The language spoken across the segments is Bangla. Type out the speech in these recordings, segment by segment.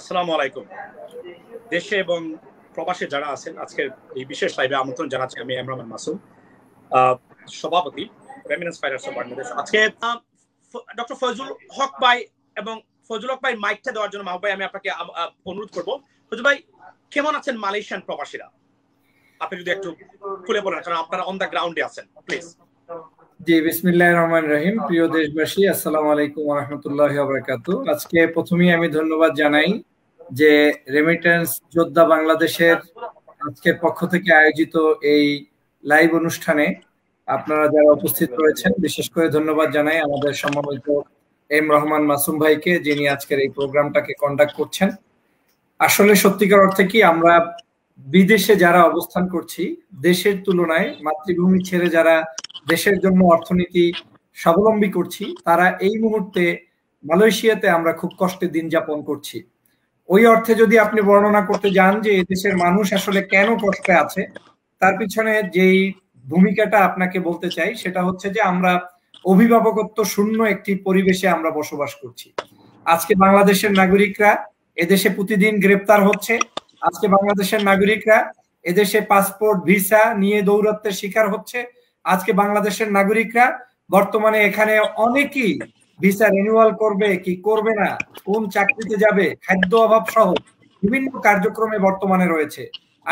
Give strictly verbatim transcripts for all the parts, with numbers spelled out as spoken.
আসসালামু আলাইকুম। দেশে এবং প্রবাসে যারা আছেন, আজকের এই বিশেষ লাইভে আমন্ত্রণ জানাচ্ছি আমি ইমরান মাসুম, সভাপতি রেমিনেন্স ফাইটারস অফ বাংলাদেশ। আজকে ডক্টর ফয়জুল হক ভাই এবং ফয়জুল হক ভাই মাইকটা দেওয়ার জন্য মাহবুব ভাই আমি আপনাকে অনুরোধ করব। ফয়জুল ভাই, কেমন আছেন মালয়েশিয়ান প্রবাসীরা? আপনি যদি একটু খুলে বলেন, কারণ আপনারা অন দ্য গ্রাউন্ডে আছেন, প্লিজ। জি, বিসমিল্লাহির রহমানির রহিম। প্রিয় দেশবাসী, আসসালামু আলাইকুম ওয়া রাহমাতুল্লাহি ওয়া বারাকাতুহু। আজকে প্রথমেই আমি ধন্যবাদ জানাই যে রেমিটেন্স যোদ্ধা বাংলাদেশের আজকের পক্ষ থেকে আয়োজিত এই লাইভ অনুষ্ঠানে আপনারা যারা উপস্থিত রয়েছেন, বিশেষ করে ধন্যবাদ জানাই আমাদের সম্মানিত এম রহমান মাসুম ভাইকে, যিনি আজকের এই প্রোগ্রামটাকে কন্ডাক্ট করছেন। আসলে সত্যিকার অর্থে কি, আমরা বিদেশে যারা অবস্থান করছি, দেশের তুলনায় মাতৃভূমি ছেড়ে যারা দেশের জন্য অর্থনীতি স্বাবলম্বী করছি, তারা এই মুহূর্তে মালয়েশিয়াতে আমরা খুব কষ্টে দিন যাপন করছি। ওই অর্থে যদি আপনি বর্ণনা করতে যান যে এদেশের মানুষ আসলে কেন কষ্টে আছে, তার পিছনে যেই ভূমিকাটা আপনাকে বলতে চাই সেটা হচ্ছে যে আমরা অভিভাবকত্ব শূন্য একটি পরিবেশে আমরা বসবাস করছি। আজকে বাংলাদেশের নাগরিকরা এদেশে প্রতিদিন গ্রেপ্তার হচ্ছে। আজকে বাংলাদেশের নাগরিকরা এদেশে পাসপোর্ট ভিসা নিয়ে দৌরাত্ম্যের শিকার হচ্ছে। আজকে বাংলাদেশের নাগরিকরা বর্তমানে এখানে অনেকেই ভিসা রিনিউয়াল করবে কি করবে না, কোন চাকরিতে যাবে, খাদ্য অভাব সহ বিভিন্ন কার্যক্রমে বর্তমানে রয়েছে।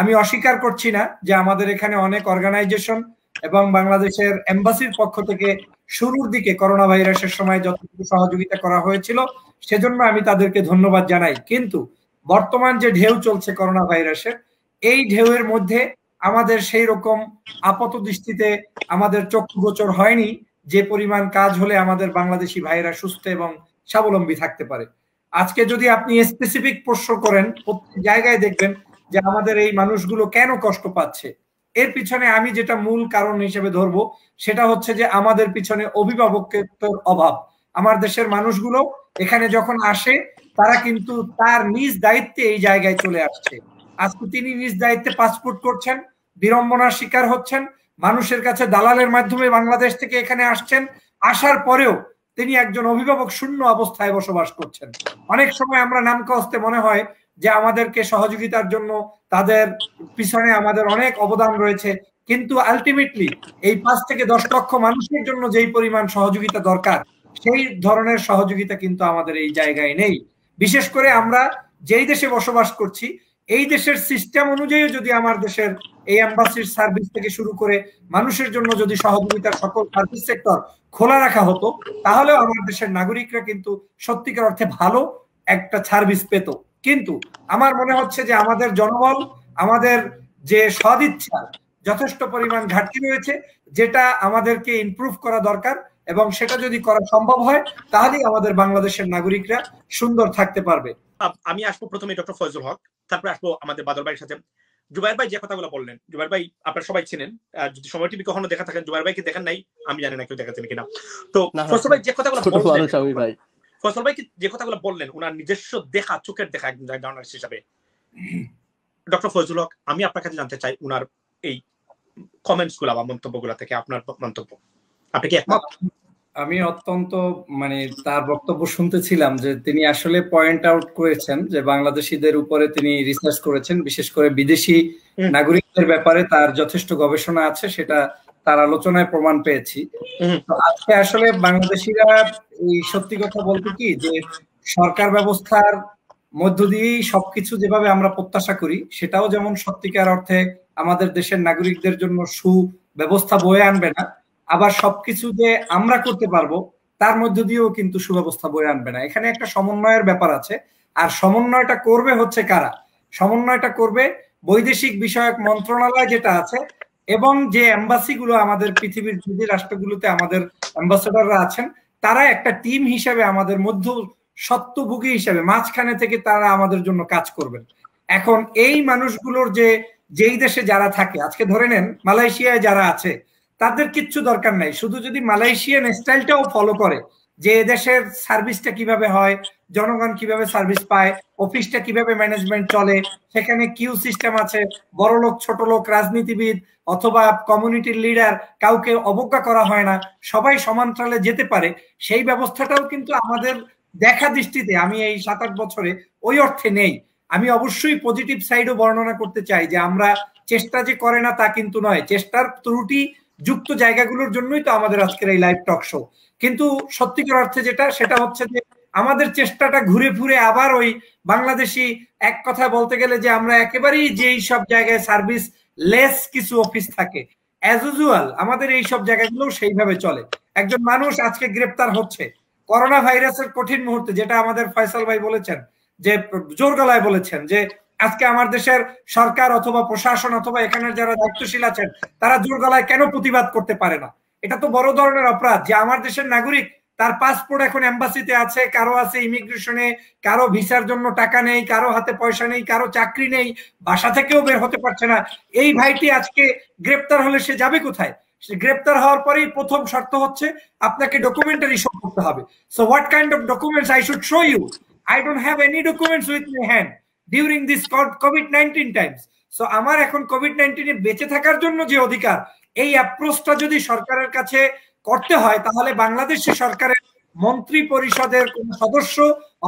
আমি অস্বীকার করছি না যে আমাদের এখানে অনেক অর্গানাইজেশন এবং বাংলাদেশের এম্বাসির পক্ষ থেকে শুরুর দিকে করোনা ভাইরাসের সময় যতটুকু সহযোগিতা করা হয়েছিল সেজন্য আমি তাদেরকে ধন্যবাদ জানাই, কিন্তু বর্তমান যে ঢেউ চলছে করোনা ভাইরাসের, এই ঢেউয়ের মধ্যে আমাদের সেই রকম আপাত দৃষ্টিতে আমাদের চক্ষুগোচর হয়নি যে পরিমাণ কাজ হলে আমাদের বাংলাদেশী ভাইরা সুস্থ এবং স্বাবলম্বী থাকতে পারে। আজকে যদি আপনি স্পেসিফিক প্রশ্ন করেন, প্রত্যেক জায়গায় দেখবেন যে আমাদের এই মানুষগুলো কেন কষ্ট পাচ্ছে। এর পিছনে আমি যেটা মূল কারণ হিসেবে ধরবো সেটা হচ্ছে যে আমাদের পিছনে অভিভাবকত্বের অভাব। আমার দেশের মানুষগুলো এখানে যখন আসে তারা কিন্তু তার নিজ দায়িত্বে এই জায়গায় চলে আসছে। আজকে তিনি নিজ দায়িত্বে পাসপোর্ট করছেন, বিড়ম্বনার শিকার হচ্ছেন, মানুষের কাছে দালালের মাধ্যমে বাংলাদেশ থেকে এখানে আসছেন, আসার পরেও তিনি একজন অভিভাবক শূন্য অবস্থায় বসবাস করছেন। অনেক সময় আমরা নামকাওয়াস্তে মনে হয় যে আমাদেরকে সহযোগিতার জন্য তাদের পিছনে আমাদের অনেক অবদান রয়েছে, কিন্তু আলটিমেটলি এই পাঁচ থেকে দশ লক্ষ মানুষের জন্য যেই পরিমাণ সহযোগিতা দরকার সেই ধরনের সহযোগিতা কিন্তু আমাদের এই জায়গায় নেই। বিশেষ করে আমরা যেই দেশে বসবাস করছি এই দেশের সিস্টেম অনুযায়ী যদি আমার দেশের এই এম্বাসির সার্ভিস থেকে শুরু করে মানুষের জন্য যদি সহযোগিতার সকল সার্ভিস সেক্টর খোলা রাখা হতো, তাহলে আমার দেশের নাগরিকরা কিন্তু সত্যিকার অর্থে ভালো একটা সার্ভিস পেত। কিন্তু আমার মনে হচ্ছে যে আমাদের জনবল, আমাদের যে সদিচ্ছা, যথেষ্ট পরিমাণ ঘাটতি রয়েছে, যেটা আমাদেরকে ইমপ্রুভ করা দরকার, এবং সেটা যদি করা সম্ভব হয় তাহলেই আমাদের বাংলাদেশের নাগরিকরা সুন্দর থাকতে পারবে। আমি আসবো প্রথমে ডক্টর ফয়জুল হক, তারপরে আসবো আমাদের বাদল ভাইয়ের সাথে। জুবাইর ভাই যে কথাগুলো বললেন, জুবাইর ভাই আপনারা সবাই চিনেন, আর যদি সময় টিভি কখনো দেখা থাকেন, জুবাইর ভাইকে দেখেন নাই আমি জানি না কেউ দেখাচ্ছেন কিনা। তো ফয়জুল ভাই যে কথাগুলো বললেন, ফয়জুল ভাই যে কথাগুলো বললেন ওনার নিজস্ব দেখা, চোখের দেখা একজন জার্নালিস্ট হিসাবে, ডক্টর ফয়জুল হক আমি আপনার কাছে জানতে চাই ওনার এই কমেন্টস গুলা বা মন্তব্যগুলা থেকে আপনার মন্তব্য, আপনি কি একমত? আমি অত্যন্ত মানে তার বক্তব্য শুনতেছিলাম যে তিনি আসলে পয়েন্ট আউট করেছেন যে বাংলাদেশিদের উপরে তিনি রিসার্চ করেছেন, বিশেষ করে বিদেশি নাগরিকদের ব্যাপারে তার যথেষ্ট গবেষণা আছে, সেটা তার আলোচনায় প্রমাণ পেয়েছি। তো আজকে আসলে বাংলাদেশিরা এই সত্যি কথা বলতে কি যে সরকার ব্যবস্থার মধ্য দিয়েই সবকিছু যেভাবে আমরা প্রত্যাশা করি সেটাও যেমন সত্যিকার অর্থে আমাদের দেশের নাগরিকদের জন্য সুব্যবস্থা বয়ে আনবে না, আবার সবকিছু যে আমরা করতে পারবো তার মধ্য দিয়েও কিন্তু সুব্যবস্থা বয়ে আনবে না। এখানে একটা সমন্বয়ের ব্যাপার আছে, আর সমন্বয়টা করবে হচ্ছে কারা? সমন্বয়টা করবে বৈদেশিক বিষয়ক মন্ত্রণালয় যেটা আছে, এবং যে এম্বাসি গুলো আমাদের পৃথিবীর যে রাষ্ট্রগুলোতে আমাদের অ্যাম্বাসেডররা আছেন তারা একটা টিম হিসাবে আমাদের মধ্য সত্যভোগী হিসাবে মাঝখানে থেকে তারা আমাদের জন্য কাজ করবেন। এখন এই মানুষগুলোর যে যেই দেশে যারা থাকে, আজকে ধরে নেন মালয়েশিয়ায় যারা আছে তাদের কিচ্ছু দরকার নাই, শুধু যদি মালয়েশিয়ান স্টাইলটাও ফলো করে যে এদেশের সার্ভিসটা কিভাবে হয়, জনগণ কিভাবে সার্ভিস পায়, অফিসটা কিভাবে ম্যানেজমেন্ট চলে, সেখানে কিউ সিস্টেম আছে, বড় লোক ছোট লোক, রাজনীতিবিদ অথবা কমিউনিটির লিডার, কাউকে অবজ্ঞা করা হয় না, সবাই সমান্তরালে যেতে পারে, সেই ব্যবস্থাটাও কিন্তু আমাদের দেখা দৃষ্টিতে আমি এই সাত আট বছরে ওই অর্থে নেই। আমি অবশ্যই পজিটিভ সাইডও বর্ণনা করতে চাই যে আমরা চেষ্টা যে করে না তা কিন্তু নয়, চেষ্টার ত্রুটি যুক্ত জায়গাগুলোর জন্যই তো আমাদের আজকের এই লাইভ টক শো। কিন্তু সত্যিকার অর্থে যেটা, সেটা হচ্ছে যে আমাদের চেষ্টাটা ঘুরে ফিরে আবার ওই বাংলাদেশি, এক কথা বলতে গেলে যে আমরা একেবারেই যেই সব জায়গায় সার্ভিস লেস কিছু অফিস থাকে অ্যাজ ইউজুয়াল, আমাদের এই সব জায়গাগুলো সেইভাবে চলে। একজন মানুষ আজকে গ্রেপ্তার হচ্ছে করোনা ভাইরাসের কঠিন মুহূর্তে, যেটা আমাদের ফয়সাল ভাই বলেছেন, যে জোর গলায় বলেছেন যে আজকে আমার দেশের সরকার অথবা প্রশাসন অথবা এখানের যারা দায়িত্বশীল আছেন তারা জোর গলায় কেন প্রতিবাদ করতে পারে না। এটা তো বড় ধরনের অপরাধ যে আমার দেশের নাগরিক, তার পাসপোর্ট এখন এম্বাসিতে আছে, কারো আছে ইমিগ্রেশনে, কারো ভিসার জন্য টাকা নেই, কারো হাতে পয়সা নেই, কারো চাকরি নেই, বাসা থেকেও বের হতে পারছে না। এই ভাইটি আজকে গ্রেপ্তার হলে সে যাবে কোথায়? গ্রেপ্তার হওয়ার পরেই প্রথম শর্ত হচ্ছে আপনাকে ডকুমেন্টারি শো করতে হবে। So what kind of documents I should show you? I don't have any documents with my hand during this COVID nineteen times. So আমার এখন কোভিড নাইনটিনে বেঁচে থাকার জন্য যে অধিকার, এই অ্যাপ্রোচটা যদি সরকারের কাছে করতে হয়, তাহলে বাংলাদেশি সরকারের মন্ত্রী পরিষদের কোন সদস্য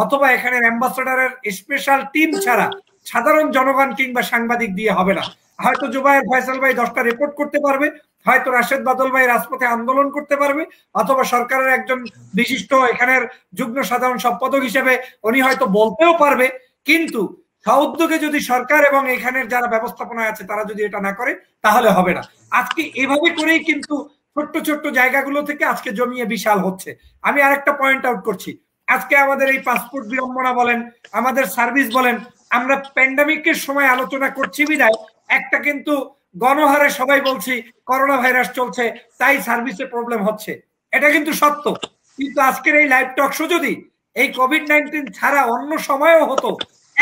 অথবা এখানে অ্যাম্বাসেডারের স্পেশাল টিম ছাড়া সাধারণ জনগণ কিংবা সাংবাদিক দিয়ে হবে না। হয়তো জুবায়ের ফয়সাল ভাই দশটা রিপোর্ট করতে পারবে, হয়তো রাশেদ বাদল ভাই রাজপথে আন্দোলন করতে পারবে, অথবা সরকারের একজন বিশিষ্ট এখানের যুগ্ম সাধারণ সম্পাদক হিসেবে উনি হয়তো বলতেও পারবে। কিন্তু সউদ্যোগে যদি সরকার এবং এখানের যারা ব্যবস্থাপনায় আছে তারা যদি এটা না করে, তাহলে হবে না। আজকে এভাবে করেই কিন্তু ছোট্ট ছোট্ট জায়গাগুলো থেকে আজকে জমিয়ে বিশাল হচ্ছে। আমি আরেকটা পয়েন্ট আউট করছি, আজকে আমাদের এই পাসপোর্ট বিড়ম্বনা বলেন, আমাদের সার্ভিস বলেন, আমরা প্যান্ডামিকের সময় আলোচনা করছি বিদায় একটা কিন্তু গণহারে সবাই বলছি করোনা ভাইরাস চলছে তাই সার্ভিসে প্রবলেম হচ্ছে, এটা কিন্তু সত্য। কিন্তু আজকের এই লাইভ টক শো যদি এই কোভিড নাইনটিন ছাড়া অন্য সময়ও হতো,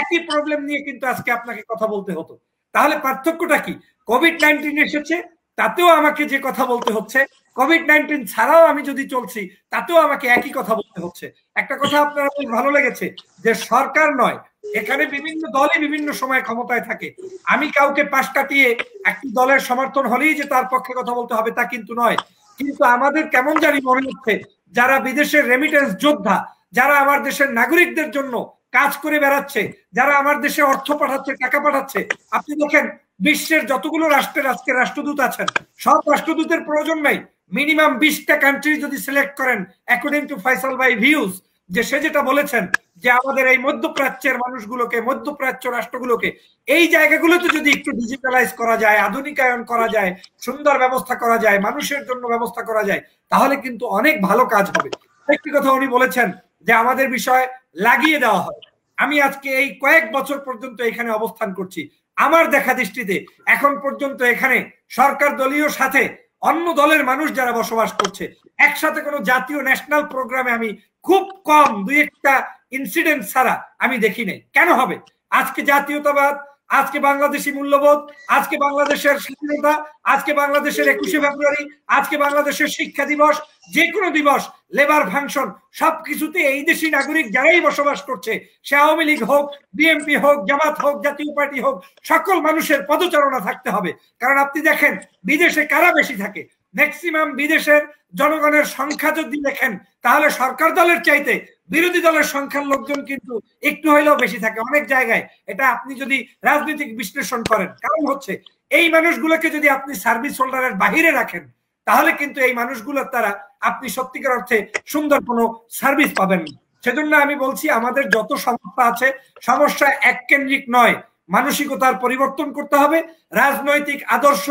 একই প্রবলেম নিয়ে কিন্তু আজকে আপনাকে কথা বলতে হতো। তাহলে পার্থক্যটা কি? কোভিড নাইনটিন এসেছে তাতেও আমাকে যে কথা বলতে হচ্ছে, কোভিড নাইনটিন ছাড়াও আমি যদি চলছি তাতেও আমাকে একই কথা বলতে হচ্ছে। একটা কথা আপনার ভালো লেগেছে যে সরকার নয়, এখানে বিভিন্ন দলে বিভিন্ন সময় ক্ষমতায় থাকে। আমি কাউকে পাশ কাটিয়ে একটি দলের সমর্থন হলেই যে তার পক্ষে কথা বলতে হবে তা কিন্তু নয়। কিন্তু আমাদের কেমন জানি মনে হচ্ছে যারা বিদেশের রেমিটেন্স যোদ্ধা, যারা আমার দেশের নাগরিকদের জন্য কাজ করে বেড়াচ্ছে, যারা আমার দেশে অর্থ পাঠাচ্ছে, টাকা পাঠাচ্ছে, আপনি দেখেন বিশ্বের যতগুলো রাষ্ট্রের আজকে রাষ্ট্রদূত আছেন, সব রাষ্ট্রদূতের প্রয়োজন নাই। মিনিমাম বিশটা কান্ট্রি যদি সিলেক্ট করেন অ্যাকর্ডিং টু ফয়সাল ভাই ভিউজ, যে সে যেটা বলেছেন যে আমাদের এই মধ্যপ্রাচ্যের মানুষগুলোকে, মধ্যপ্রাচ্য রাষ্ট্রগুলোকে এই জায়গাগুলোতে যদি একটু ডিজিটালাইজ করা যায়, আধুনিকায়ন করা যায়, সুন্দর ব্যবস্থা করা যায়, মানুষের জন্য ব্যবস্থা করা যায়, তাহলে কিন্তু অনেক ভালো কাজ হবে। একটি কথা উনি বলেছেন যে আমাদের বিষয় লাগিয়ে দেওয়া হয়। আমি আজকে এই কয়েক বছর পর্যন্ত এখানে অবস্থান করছি, আমার দেখা দৃষ্টিতে এখন পর্যন্ত এখানে সরকার দলীয় সাথে অন্য দলের মানুষ যারা বসবাস করছে একসাথে কোনো জাতীয় ন্যাশনাল প্রোগ্রামে আমি খুব কম দুই একটা ইনসিডেন্ট ছাড়া আমি দেখি নাই। কেন হবে? আজকে জাতীয়তাবাদ, আজকে বাংলাদেশি মূল্যবোধ, আজকে বাংলাদেশের স্বাধীনতা, আজকে বাংলাদেশের একুশে ফেব্রুয়ারি, আজকে বাংলাদেশের শিক্ষা দিবস, যে কোনো দিবস, লেবার ফাংশন, সবকিছুতে এই দেশি নাগরিক যারাই বসবাস করছে, সে আওয়ামী লীগ হোক, বিএনপি হোক, জামাত হোক, জাতীয় পার্টি হোক, সকল মানুষের পদচারণা থাকতে হবে। কারণ আপনি দেখেন বিদেশে কারা বেশি থাকে, ম্যাক্সিমাম বিদেশের জনগণের সংখ্যা যদি দেখেন তাহলে সরকার দলের চাইতে বিরোধী দলের সংখ্যার লোকজন কিন্তু একটু হইলেও বেশি থাকে অনেক জায়গায়। এটা আপনি যদি রাজনৈতিক বিশ্লেষণ করেন, কারণ হচ্ছে এই মানুষগুলোকে যদি আপনি সার্ভিস হোল্ডারের বাহিরে রাখেন তাহলে কিন্তু এই মানুষগুলোর দ্বারা আপনি সত্যিকার অর্থে সুন্দর কোনো সার্ভিস পাবেন না। সেজন্য আমি বলছি আমাদের যত সমস্যা আছে, সমস্যা এককেন্দ্রিক নয়, মানসিকতার পরিবর্তন করতে হবে। রাজনৈতিক আদর্শ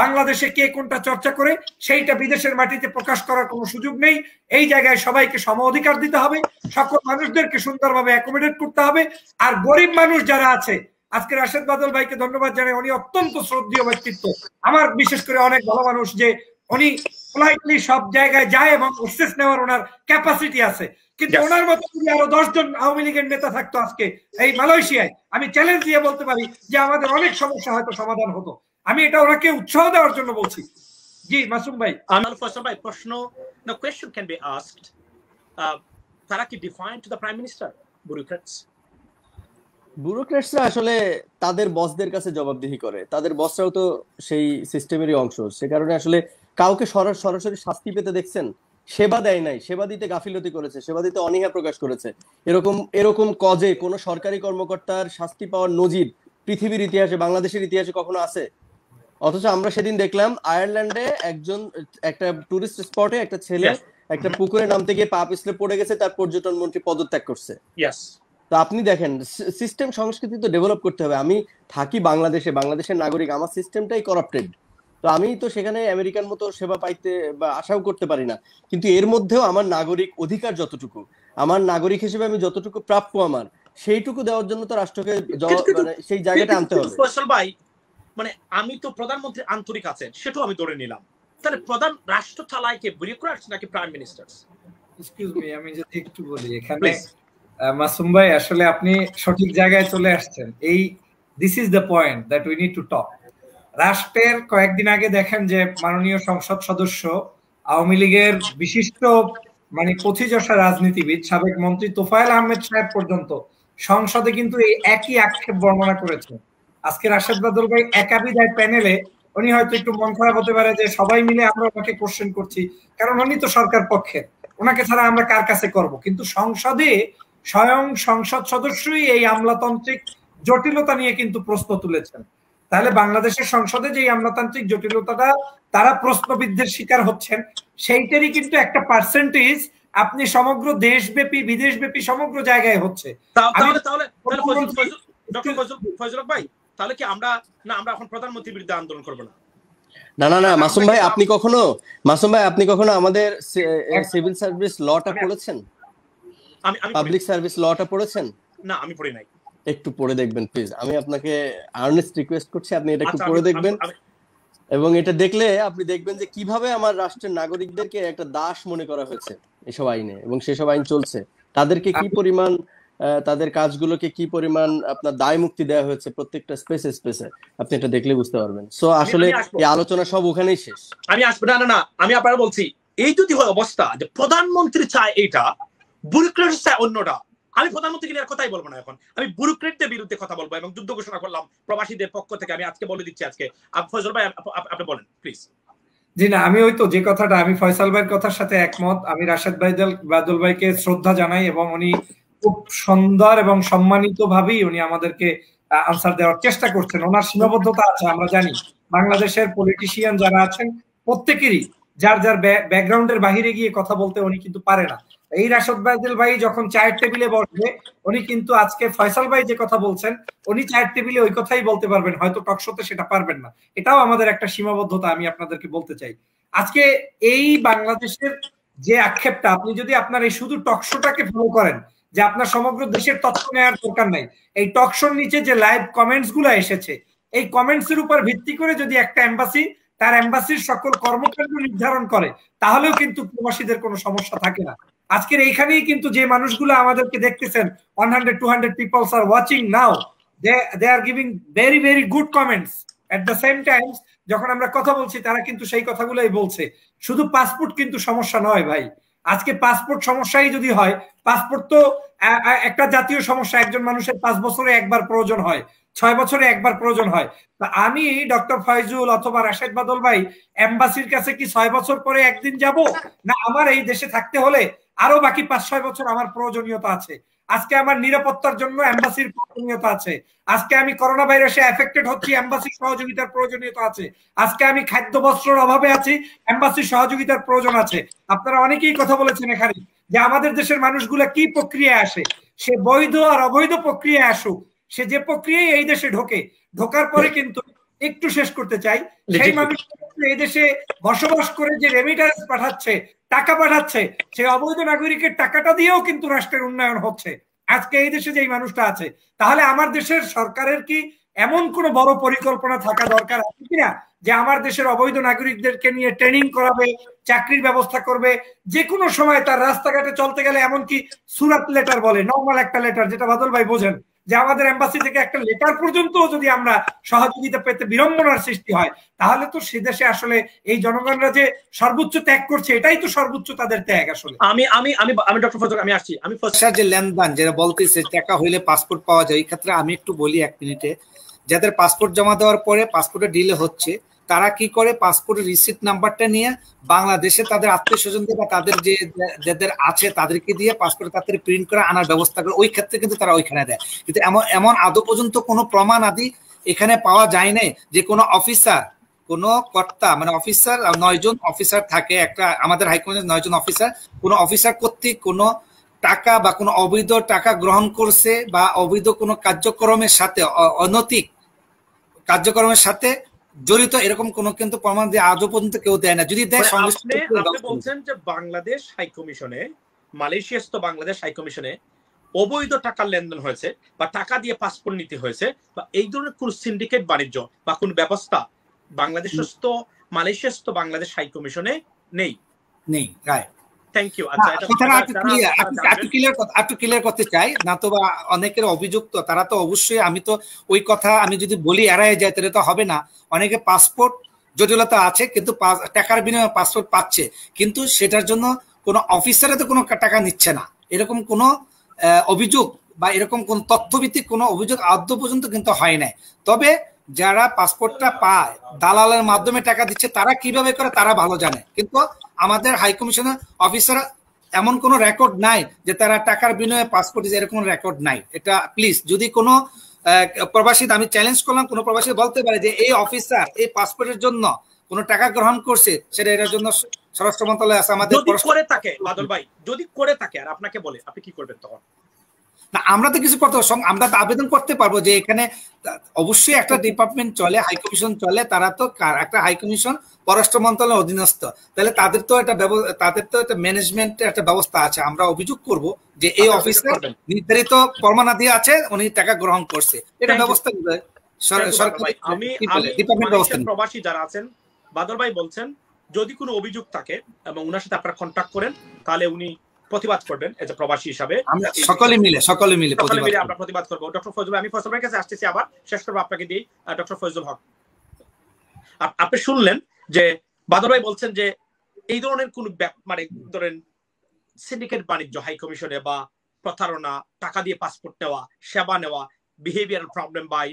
বাংলাদেশে কে কোনটা চর্চা করে সেইটা বিদেশের মাটিতে প্রকাশ করার কোনো সুযোগ নেই। এই জায়গায় সবাইকে সম অধিকার দিতে হবে, সকল মানুষদেরকে সুন্দরভাবে অ্যাকোমোডেট করতে হবে। আর গরিব মানুষ যারা আছে, আজকে রাশেদ বাদল ভাইকে ধন্যবাদ জানাই, উনি অত্যন্ত শ্রদ্ধেয় ব্যক্তিত্ব, আমার বিশেষ করে অনেক ভালো মানুষ, যে উনি পোলাইটলি সব জায়গায় যায় এবং অ্যাক্সেস নেওয়ার ওনার ক্যাপাসিটি আছে। কিন্তু ওনার মতো যদি আরো দশজন আওয়ামী লীগের নেতা থাকতো আজকে এই মালয়েশিয়ায়, আমি চ্যালেঞ্জ দিয়ে বলতে পারি যে আমাদের অনেক সমস্যা হয়তো সমাধান হতো। আমি এটা ওনাকে উৎসাহ দেওয়ার জন্য বলছি। জি মাসুম ভাই, আনাল ফয়সাল ভাই প্রশ্ন, no question can be asked, তারা কি define to the prime minister? Bureaucrats ব্যুরোক্র্যাটসরা আসলে তাদের বসদের কাছে জবাবদিহি করে, তাদের বসরাও তো সেই সিস্টেমেরই অংশ। সে কারণে আসলে কাউকে সরাসরি শাস্তি পেতে দেখছেন? সেবা দেয় নাই, সেবা দিতে গাফিলতি করেছে, সেবা দিতে অনীহা প্রকাশ করেছে, এরকম এরকম কজে কোনো সরকারি কর্মকর্তার শাস্তি পাওয়ার নজির পৃথিবীর ইতিহাসে, বাংলাদেশের ইতিহাসে কখনো আছে? অথচ আমরা সেদিন দেখলাম আয়ারল্যান্ডে একজন একটা টুরিস্ট স্পটে একটা ছেলে একটা পুকুরে নামতে গিয়ে পা পিছলে পড়ে গেছে, তার পর্যটন মন্ত্রী পদত্যাগ করছে। তো আপনি দেখেন, সিস্টেম সংস্কৃতি তো ডেভেলপ করতে হবে। আমি থাকি বাংলাদেশে, বাংলাদেশের নাগরিক, আমার সিস্টেমটাই করাপ্টেড, তো আমি তো সেখানে আমেরিকার মতো সেবা পাইতে বা আশাও করতে পারি না। কিন্তু এর মধ্যেও আমার নাগরিক অধিকার যতটুকু, আমার নাগরিক হিসেবে আমি যতটুকু প্রাপ্য আমার, সেইটুকু দেওয়ার জন্য তো রাষ্ট্রকে সেই জায়গাটা আনতে হবে। ভাই মানে আমি তো প্রধানমন্ত্রী আন্তরিক আছেন সেটাও আমি ধরে নিলাম, তাহলে প্রধান রাষ্ট্র চালায় কে, ব্যুরোক্র্যাটস নাকি প্রাইম মিনিস্টার? এক্সকিউজ মি, আমি যদি একটু বলি এখানে, মাসুম ভাই আসলে আপনি সঠিক জায়গায় চলে আসছেন। এই this is the point that we need to talk. রাষ্ট্রের কয়েকদিন আগে দেখেন যে মাননীয় সংসদ সদস্য আওয়ামী লীগের বিশিষ্ট মানে কথিতযশা রাজনীতিবিদ সাবেক মন্ত্রী তোফায়েল আহমেদ সাহেব পর্যন্ত সংসদে কিন্তু এই একই আক্ষেপ বর্ণনা করেছেন। আজকে রাশেদ বাদল ভাই একাবিধায় প্যানেলে উনি হয়তো একটু মন খারাপ হতে পারে যে সবাই মিলে আমরা ওনাকে কোশ্চেন করছি, কারণ উনি তো সরকার পক্ষের, ওনাকে ছাড়া আমরা কার কাছে করব। কিন্তু সংসদে স্বয়ং সংসদ সদস্যই এই আমলাতান্ত্রিক জটিলতা নিয়ে কিন্তু প্রশ্ন তুলেছেন। তাহলে বাংলাদেশের সংসদে যে আমলাতান্ত্রিক জটিলতাটা তারা প্রশ্নবিদ্ধের শিকার হচ্ছেন, সেইটারই কিন্তু একটা পার্সেন্টেজ আপনি সমগ্র দেশব্যাপী বিদেশব্যাপী সমগ্র জায়গায় হচ্ছে। ডক্টর ফয়জুল ভাই, তাহলে কি আমরা না আমরা এখন প্রধানমন্ত্রীর বিরুদ্ধে আন্দোলন করব না? না না না মাসুম ভাই, আপনি কখনো মাসুম ভাই আপনি কখনো আমাদের সিভিল সার্ভিস লটা পড়েছেন? আমি আমি পাবলিক সার্ভিস লটা পড়েছেন? না, আমি পড়ি নাই। একটু পড়ে দেখবেন প্লিজ, আমি আপনাকে আর্নেস্ট রিকোয়েস্ট করছি, আপনি এটা একটু পড়ে দেখবেন। এবং এটা দেখলে আপনি দেখবেন যে কিভাবে আমার রাষ্ট্রের নাগরিকদেরকে একটা দাস মনে করা হয়েছে এসব আইনে, এবং সেসব আইন চলছে, তাদেরকে কি পরিমাণ তাদের কাজগুলোকে কি পরিমাণ আপনার দায় মুক্তি দেওয়া হয়েছে প্রত্যেকটা স্পেসে স্পেসে, আপনি এটা দেখলে বুঝতে পারবেন। সো আসলে এই আলোচনা সব ওখানেই শেষ। আমি আসবো না, না আমি আপনারা বলছি, এই যদি হয় অবস্থা যে প্রধানমন্ত্রী চায় এটা, ব্যুরোক্র্যাট চায় অন্যটা, আমি প্রধানমন্ত্রীকে নিয়ে কথাই বলবো না এখন, আমি ব্যুরোক্র্যাটদের বিরুদ্ধে কথা বলবো এবং যুদ্ধ ঘোষণা করলাম প্রবাসীদের পক্ষ থেকে। আমি আজকে বলে দিচ্ছি, আজকে ফয়জল ভাই আপনি বলেন প্লিজ। জি না, আমি ওই তো যে কথাটা, আমি ফয়সাল ভাইয়ের কথার সাথে একমত। আমি রাশেদ ভাই বাদল ভাইকে শ্রদ্ধা জানাই এবং উনি খুব সুন্দর এবং সম্মানিত ভাবেই উনি আমাদেরকে আনসার দেওয়ার চেষ্টা করছেন। ওনার সীমাবদ্ধতা আছে, আমরা জানি বাংলাদেশের পলিটিশিয়ান যারা আছেন প্রত্যেকেরই যার যার ব্যাকগ্রাউন্ডের বাহিরে গিয়ে কথা বলতে উনি কিন্তু পারে না। এই রাশেদ বাদল ভাই যখন চায়ের টেবিলে বসবে, উনি কিন্তু আজকে ফয়সাল ভাই যে কথা বলছেন উনি চায়ের টেবিলে ওই কথাই বলতে পারবেন, হয়তো টকশোতে সেটা পারবেন না। এটাও আমাদের একটা সীমাবদ্ধতা, আমি আপনাদেরকে বলতে চাই। আজকে এই বাংলাদেশের যে আক্ষেপটা, আপনি যদি আপনার এই শুধু টকশোটাকে ফলো করেন যে আপনার সমগ্র দেশের তথ্য নেওয়ার দরকার নাই, এই টকশোর নিচে যে লাইভ কমেন্টস গুলো এসেছে, এই কমেন্টস এর উপর ভিত্তি করে যদি একটা এম্বাসি তার এম্বাসির সকল কর্মকাণ্ড নির্ধারণ করে, তাহলেও কিন্তু প্রবাসীদের কোনো সমস্যা থাকে না। আজকের এইখানেই কিন্তু যে মানুষগুলো আমাদেরকে দেখতেছেন, one hundred, two hundred peoples are watching now, they they are giving very very good comments. At the same time যখন আমরা কথা বলছি, তারা কিন্তু সেই কথাগুলোই বলছে। শুধু পাসপোর্ট কিন্তু সমস্যা নয় ভাই, আজকে পাসপোর্ট সমস্যাই যদি হয়, পাসপোর্ট তো একটা জাতীয় সমস্যা, একজন মানুষের পাঁচ বছরে একবার প্রয়োজন হয়, ছয় বছরে একবার প্রয়োজন হয়। আমি ডক্টর ফয়জুল অথবা রাশেদ বাদল ভাই এম্বাসির কাছে কি ছয় বছর পরে একদিন যাব না? আমার এই দেশে থাকতে হলে আরো বাকি পাঁচ ছয় বছর আমার প্রয়োজনীয়তা আছে। আজকে আমার নিরাপত্তার জন্য এম্বাসির প্রয়োজনীয়তা আছে, আজকে আমি করোনা ভাইরাসে এফেক্টেড হচ্ছি, এম্বাসির সহযোগিতার প্রয়োজনীয়তা আছে, আজকে আমি খাদ্য বস্ত্রের অভাবে আছি, এম্বাসির সহযোগিতার প্রয়োজন আছে। আপনারা অনেকেই কথা বলেছেন এখানে যে আমাদের দেশের মানুষগুলা কি প্রক্রিয়ায় আসে, সে বৈধ আর অবৈধ প্রক্রিয়ায় আসুক, সে যে প্রক্রিয়ায় এই দেশে ঢোকে, ঢোকার পরে কিন্তু একটু শেষ করতে চাই, সেই মানুষ এই দেশে বসবাস করে যে রেমিটেন্স পাঠাচ্ছে, টাকা পাঠাচ্ছে, সেই অবৈধ নাগরিকের টাকাটা দিয়েও কিন্তু রাষ্ট্রের উন্নয়ন হচ্ছে আজকে এই দেশে যে মানুষটা আছে। তাহলে আমার দেশের সরকারের কি এমন কোন বড় পরিকল্পনা থাকা দরকার আছে কিনা যে আমার দেশের অবৈধ নাগরিকদেরকে নিয়ে ট্রেনিং করাবে, চাকরির ব্যবস্থা করবে, যে কোনো সময় তার রাস্তাঘাটে চলতে গেলে, এমনকি সুরাত লেটার বলে নর্মাল একটা লেটার, যেটা বাদল ভাই বোঝেন যে আমাদের এম্বাসি থেকে একটা লেটার পর্যন্ত যদি আমরা সহযোগিতা পেতে বিড়ম্বনার সৃষ্টি হয়, তাহলে তো সে দেশে আসলে এই জনগণরা যে সর্বোচ্চ ত্যাগ করছে, এটাই তো সর্বোচ্চ তাদের ত্যাগ আসলে। আমি আমি আমি আমি ডক্টর ফজল আমি আসছি, আমি ফার্স্ট যে লেনদেন যেটা বলতেছে টাকা হইলে পাসপোর্ট পাওয়া যায়, এই ক্ষেত্রে আমি একটু বলি এক মিনিটে। যাদের পাসপোর্ট জমা দেওয়ার পরে পাসপোর্টে ডিলে হচ্ছে, তারা কি করে পাসপোর্টের রিসিট নাম্বারটা নিয়ে বাংলাদেশে তাদের আত্মীয়স্বজনদের বা তাদের যে যাদের আছে তাদেরকে দিয়ে পাসপোর্ট তাড়াতাড়ি প্রিন্ট করে আনার ব্যবস্থা করে ওই ক্ষেত্রে কিন্তু তারা ওইখানে দেয়। কিন্তু এমন এমন আদৌ পর্যন্ত কোনো প্রমাণ আদি এখানে পাওয়া যায় না যে কোনো অফিসার কোনো কর্তা মানে অফিসার নয়জন অফিসার থাকে একটা আমাদের হাইকমিশন নয়জন অফিসার কোনো অফিসার কর্তৃক কোনো টাকা বা কোনো অবৈধ টাকা গ্রহণ করছে বা অবৈধ কোনো কার্যক্রমের সাথে অনৈতিক কার্যক্রমের সাথে জড়িত এরকম কোনো কিন্তু প্রমাণ দিয়ে আজও পর্যন্ত কেউ দেয় না। যদি দেয় আপনি বলছেন যে বাংলাদেশ হাইকমিশনে মালয়েশিয়াস্থ বাংলাদেশ হাইকমিশনে অবৈধ টাকা লেনদেন হয়েছে বা টাকা দিয়ে পাসপোর্ট নিতে হয়েছে বা এই ধরনের কোন সিন্ডিকেট বাণিজ্য বা কোন ব্যবস্থা বাংলাদেশস্থ মালয়েশিয়াস্থ বাংলাদেশ হাইকমিশনে নেই নেই রাইট। Thank you. আচ্ছা একটু ক্লিয়ার একটু ক্লিয়ার করতে চাই না তো বা অনেকের অভিযুক্ত তারা তো অবশ্যই আমি তো ওই কথা আমি যদি বলি এড়াই যায় তাহলে তো হবে না। অনেকে পাসপোর্ট জটিলতা আছে কিন্তু টাকার বিনিময়ে পাসপোর্ট পাচ্ছে কিন্তু সেটার জন্য কোনো অফিসারে তো কোনো টাকা নিচ্ছে না এরকম কোনো অভিযোগ বা এরকম কোন তথ্যভিত্তিক কোনো অভিযোগ আদ্য পর্যন্ত কিন্তু হয় নাই। তবে যারা পাসপোর্টটা পায় দালালের মাধ্যমে টাকা দিচ্ছে তারা কিভাবে করে তারা ভালো জানে কিন্তু আমাদের হাইকমিশনের অফিসার এমন কোনো রেকর্ড নাই যে তারা টাকার বিনিময়ে পাসপোর্ট এরকম রেকর্ড নাই। এটা প্লিজ যদি কোনো প্রবাসী আমি চ্যালেঞ্জ করলাম কোনো প্রবাসী বলতে পারে যে এই অফিসার এই পাসপোর্টের জন্য কোনো টাকা গ্রহণ করছে সেটা এর জন্য স্বরাষ্ট্র মন্ত্রণালয় আছে আমাদের করে থাকে। বাদল ভাই যদি করে থাকে আর আপনাকে বলে আপনি কি করবেন তখন? না আমরা তো কিছু করতে আমরা তো আবেদন করতে পারবো যে এখানে অবশ্যই একটা ডিপার্টমেন্ট চলে হাইকমিশন চলে তারা তো একটা হাইকমিশন পররাষ্ট্র মন্ত্রণালয়ের অধীনস্থ তাহলে তাদের তো একটা তাদের তো একটা ম্যানেজমেন্টের একটা ব্যবস্থা আছে। আমরা অভিযোগ করব যে এই অফিসার নির্ধারিত পরমানাদি আছে উনি টাকা গ্রহণ করছে এটা ব্যবস্থা নিবে সরকার আমি ডিপার্টমেন্ট ব্যবস্থা। প্রবাসী যারা আছেন বাদল ভাই বলছেন যদি কোনো অভিযোগ থাকে এবং ওনার সাথে আপনারা কন্ট্যাক্ট করেন তাহলে উনি প্রতিবাদ করবেন এজ এ প্রবাসী হিসাবে আমরা সকলে মিলে সকলে মিলে প্রতিবাদ মিলে আমরা প্রতিবাদ করব। ডক্টর ফয়জুল আমি ফয়জুল ভাইয়ের কাছে আসতেছি আবার শেষ করব আপনাকে দিয়ে। ডক্টর ফয়জুল হক আপনি শুনলেন যে বাদল ভাই বলছেন যে এই ধরনের কোন মানে ধরেন সিন্ডিকেট বাণিজ্য হাইকমিশনে বা প্রতারণা টাকা দিয়ে পাসপোর্ট নেওয়া সেবা নেওয়া behavioural problem by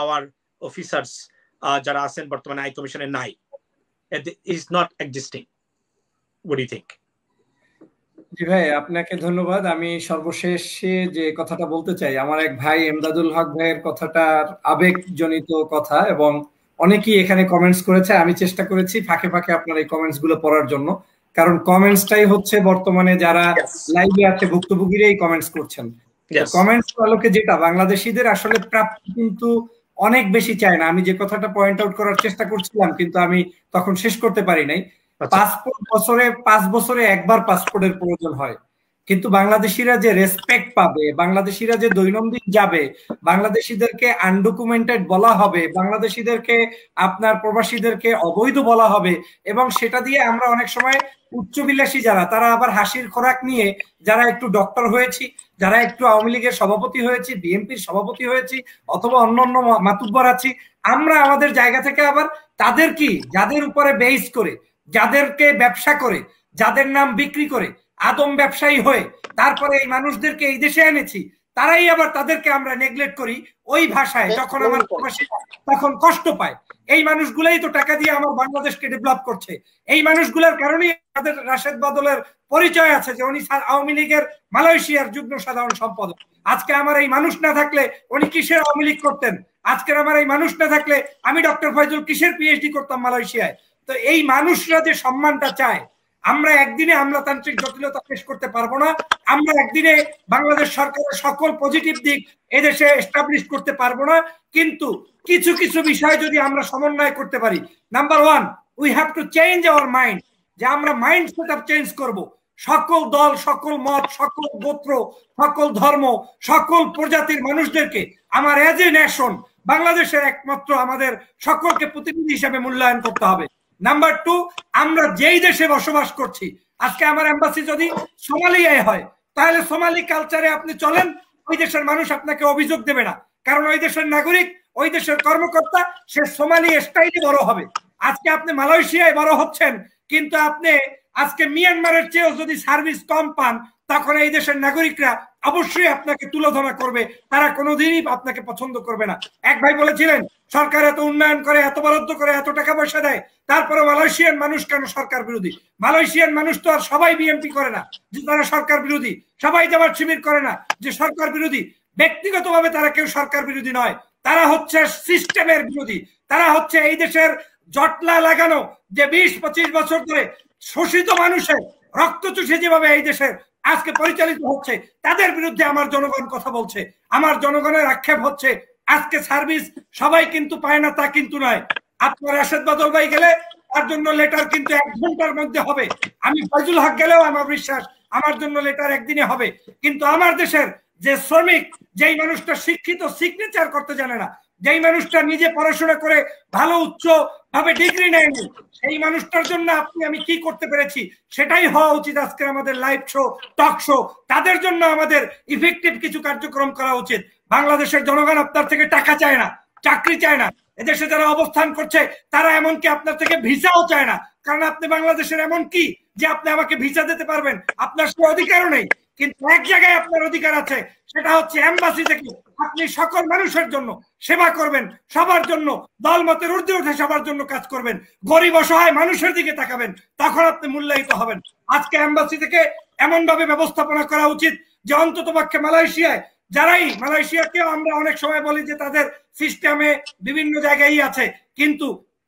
our officers যারা আছেন বর্তমানে হাইকমিশনে নাই is not existing. What do you think? জি ভাই আপনাকে ধন্যবাদ। আমি সর্বশেষে যে কথাটা বলতে চাই আমার এক ভাই এমদাদুল হক ভাইয়ের কথাটার আবেগজনিত কথা এবং অনেকেই এখানে কমেন্টস করেছে আমি চেষ্টা করেছি ফাঁকে ফাঁকে আপনার এই কমেন্টস গুলো পড়ার জন্য কারণ কমেন্টসটাই হচ্ছে বর্তমানে যারা লাইভে আছে ভুক্তভোগীরাই কমেন্টস করছেন। কমেন্টস আলোকে যেটা বাংলাদেশিদের আসলে প্রাপ্তি কিন্তু অনেক বেশি চায় না আমি যে কথাটা পয়েন্ট আউট করার চেষ্টা করছিলাম কিন্তু আমি তখন শেষ করতে পারি নাই। পাসপোর্ট বছরে পাঁচ বছরে একবার পাসপোর্টের প্রয়োজন হয় কিন্তু বাংলাদেশিরা যে রেসপেক্ট পাবে বাংলাদেশিরা যে দৈনন্দিন যাবে বাংলাদেশিদেরকে আনডকুমেন্টেড বলা হবে বাংলাদেশিদেরকে আপনার প্রবাসীদেরকে অবৈধ বলা হবে এবং সেটা দিয়ে আমরা অনেক সময় উচ্চবিলাসী যারা তারা আবার হাসির খোরাক নিয়ে যারা একটু ডক্টর হয়েছি যারা একটু আওয়ামী লীগের সভাপতি হয়েছি বিএনপির সভাপতি হয়েছি অথবা অন্য অন্য মাতুব্বর আছি আমরা আমাদের জায়গা থেকে আবার তাদের কি যাদের উপরে বেস করে যাদেরকে ব্যবসা করে যাদের নাম বিক্রি করে আদম ব্যবসায়ী হয়ে তারপরে এই মানুষদেরকে এই দেশে এনেছি তারাই আবার তাদেরকে আমরা নেগলেক্ট করি ওই ভাষায় যখন আমার তখন কষ্ট পায়। এই মানুষগুলাই তো টাকা দিয়ে আমার বাংলাদেশকে ডেভেলপ করছে এই মানুষগুলোর কারণেই তাদের রাশেদ বাদলের পরিচয় আছে যে উনি আওয়ামী লীগের মালয়েশিয়ার যুগ্ম সাধারণ সম্পাদক। আজকে আমার এই মানুষ না থাকলে উনি কিসের আওয়ামী লীগ করতেন আজকের আমার এই মানুষ না থাকলে আমি ডক্টর ফয়জুল কিসের পিএইচডি করতাম মালয়েশিয়ায়। তো এই মানুষরা যে সম্মানটা চায় আমরা একদিনে আমলাতান্ত্রিক জটিলতা পেশ করতে পারবো না আমরা একদিনে বাংলাদেশ সরকারের সকল পজিটিভ দিক এদেশে এস্টাবলিশ করতে পারবো না কিন্তু কিছু কিছু বিষয় যদি আমরা সমন্বয় করতে পারি। Number one we have to change our mind যে আমরা মাইন্ড সেট আপ চেঞ্জ করবো সকল দল সকল মত সকল গোত্র সকল ধর্ম সকল প্রজাতির মানুষদেরকে আমার এজ এ নেশন বাংলাদেশের একমাত্র আমাদের সকলকে প্রতিনিধি হিসেবে মূল্যায়ন করতে হবে। নাম্বার টু আমরা যেই দেশে বসবাস করছি আজকে আমার এম্বাসি যদি সোমালিয়ায় হয় তাহলে সোমালি কালচারে আপনি চলেন ওই দেশের মানুষ আপনাকে অভিযোগ দেবে না কারণ ওই দেশের নাগরিক ওই দেশের কর্মকর্তা সে সোমালি স্টাইলে বড় হবে। আজকে আপনি মালয়েশিয়ায় বড় হচ্ছেন কিন্তু আপনি আজকে মিয়ানমারের চেয়েও যদি সার্ভিস কম পান তখন এই দেশের নাগরিকরা অবশ্যই আপনাকে তুলনা করবে, তারা কোনোদিনই আপনাকে পছন্দ করবে না। এক ভাই বলেছিলেন সরকার এত উন্নয়ন করে, এত বরাদ্দ করে, এত টাকা পয়সা দেয়, তারপরে মালয়েশিয়ান মানুষ কেন সরকার বিরোধী? মালয়েশিয়ান মানুষ তো আর সবাই বিএনপি করে না যে তারা সরকার বিরোধী, সবাই জামাত শিবির করে না যে সরকার বিরোধী। ব্যক্তিগতভাবে তারা কেউ সরকার বিরোধী নয়, তারা হচ্ছে সিস্টেমের বিরোধী, তারা হচ্ছে এই দেশের জটলা লাগানো যে বিশ পঁচিশ বছর ধরে শোষিত মানুষের রক্ত চুষে যেভাবে এই দেশের আজকে পরিচালিত হচ্ছে তাদের বিরুদ্ধে আমার জনগণ কথা বলছে। আমার জনগণের আক্ষেপ হচ্ছে আজকে সার্ভিস সবাই কিন্তু পায় না, তা কিন্তু নয়। আপনার রাশেদ বাদল ভাই গেলে তার জন্য লেটার কিন্তু এক ঘন্টার মধ্যে হবে, আমি ফয়জুল হক গেলেও আমার বিশ্বাস আমার জন্য লেটার একদিনে হবে। কিন্তু আমার দেশের যে শ্রমিক, যেই মানুষটা শিক্ষিত সিগনেচার করতে জানে না, যেই মানুষটা নিজে পড়াশোনা করে ভালো উচ্চ ভাবে ডিগ্রি নেয়নি, সেই মানুষটার জন্য আপনি আমি কি করতে পেরেছি সেটাই হওয়া উচিত আজকে আমাদের লাইভ শো, টক শো। তাদের জন্য আমাদের ইফেক্টিভ কিছু কার্যক্রম করা উচিত। বাংলাদেশের জনগণ আপনার থেকে টাকা চায় না, চাকরি চায় না, এদেশে যারা অবস্থান করছে তারা এমনকি আপনার থেকে ভিসাও চায় না। কারণ আপনি বাংলাদেশের এমন কি যে আপনি আমাকে ভিসা দিতে পারবেন, আপনার সে অধিকারও নেই। কিন্তু এক জায়গায় আপনার অধিকার আছে, সেটা হচ্ছে এম্বাসি থেকে আপনি সকল মানুষের জন্য সেবা করবেন, সবার জন্য দলমতের ঊর্ধ্বে উঠে সবার জন্য কাজ করবেন, গরিব অসহায় মানুষের দিকে তাকাবেন, তখন আপনি মূল্যায়িত হবেন। আজকে এম্বাসি থেকে এমন ভাবে ব্যবস্থাপনা করা উচিত যে অন্তত পক্ষে মালয়েশিয়ায় যারাই, মালয়েশিয়াকেও আমরা অনেক সময় বলি যে তাদের সিস্টেমে বিভিন্ন জায়গায় আছে, কিন্তু